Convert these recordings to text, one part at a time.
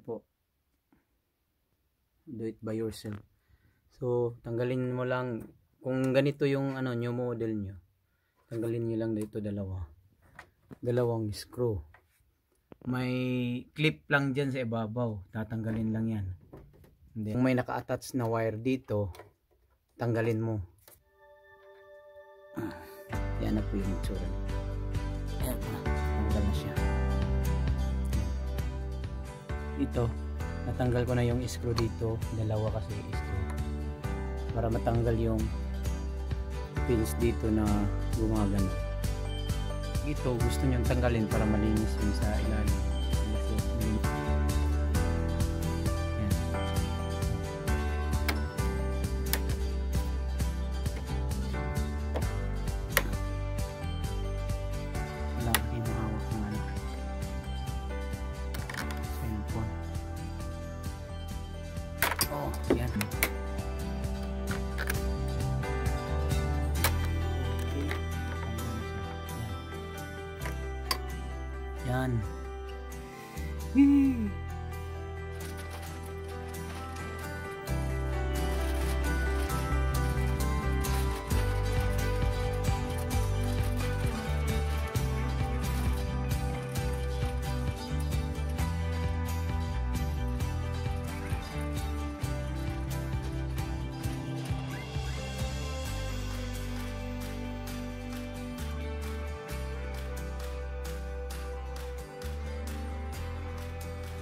hapon po. Do it by yourself. So tanggalin mo lang kung ganito yung ano new model nyo, tanggalin nyo lang dito dalawang screw. May clip lang dyan sa ibabaw, tatanggalin lang yan. Then, kung may naka-attach na wire dito, tanggalin mo. Yan na po yung itsura. Ayan na, tanggal na siya. Ito, natanggal ko na yung screw dito, dalawa kasi screw, para matanggal yung pins dito na gumagana. Ito gusto niyong tanggalin para malinis yun sa ilalim. Wala kayo mahawak ng ano cellphone. Oh, yan. Yan.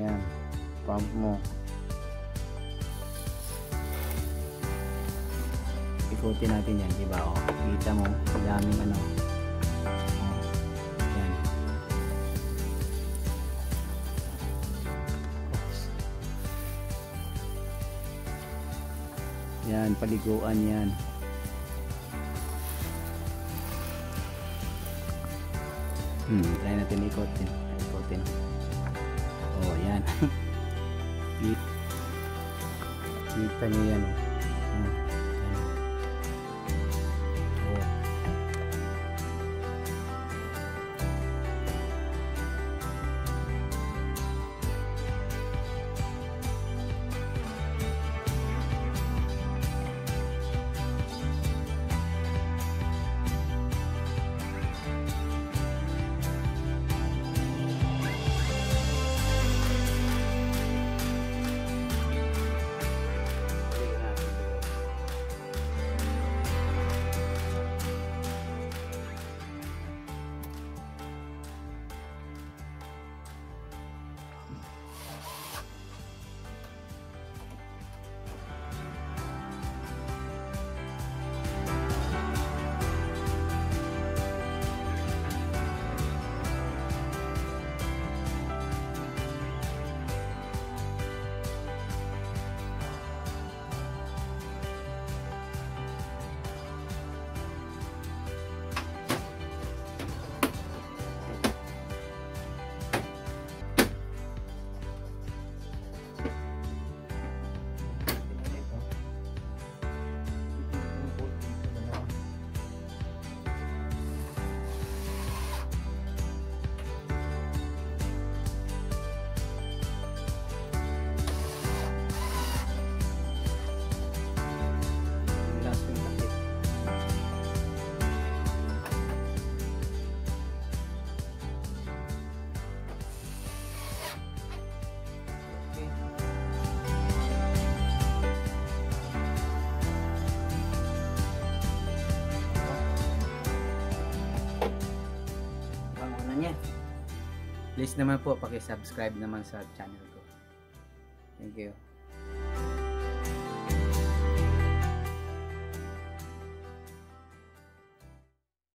Ayan, pump mo. Ikutin natin yan, diba? O, kita mo, daming ano. Ayan. Oops. Ayan, paliguan yan. Try natin ikutin. Oh, yan. Kita nyo yan. Oh. Please naman po paki-subscribe naman sa channel ko. Thank you.